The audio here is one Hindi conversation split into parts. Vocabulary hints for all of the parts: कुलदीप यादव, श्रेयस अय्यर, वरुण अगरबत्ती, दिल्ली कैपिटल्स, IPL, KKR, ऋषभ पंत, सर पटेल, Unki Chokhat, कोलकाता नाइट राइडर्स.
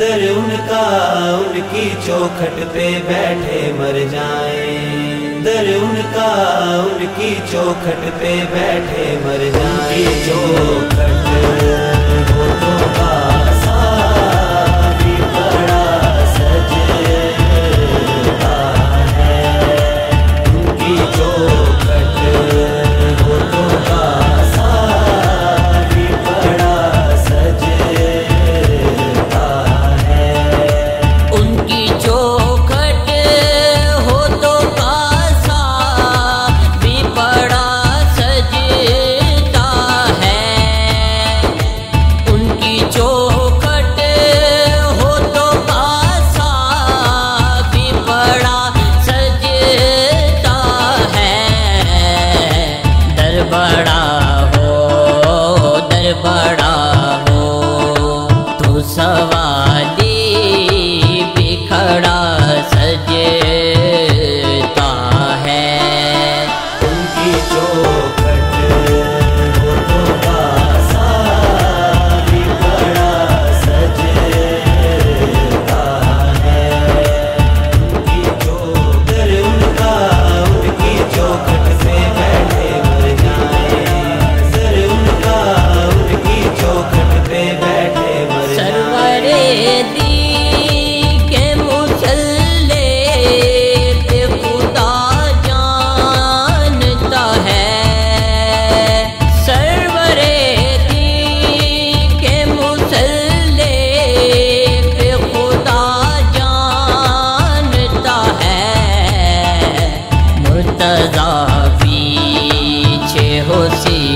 दर उनका उनकी चौखट पे बैठे मर जाए, दर उनका उनकी चौखट पे बैठे मर जाए। चौखट वो तो पासा भी बड़ा सजता है, उनकी चौखट वो तो पासा भी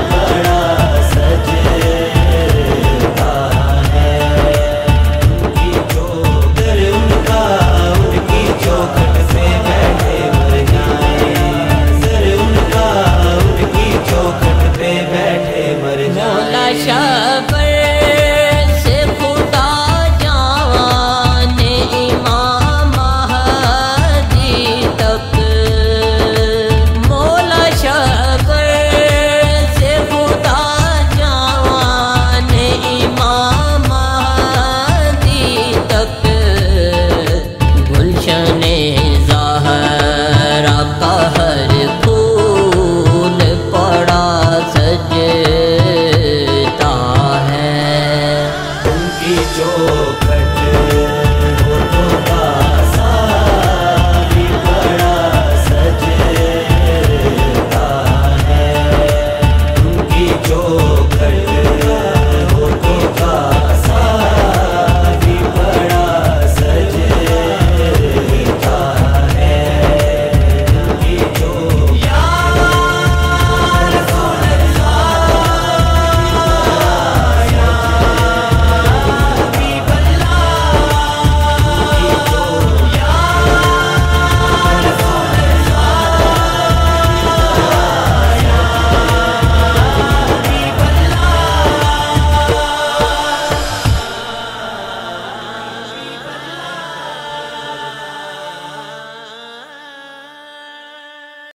बड़ा सजे शा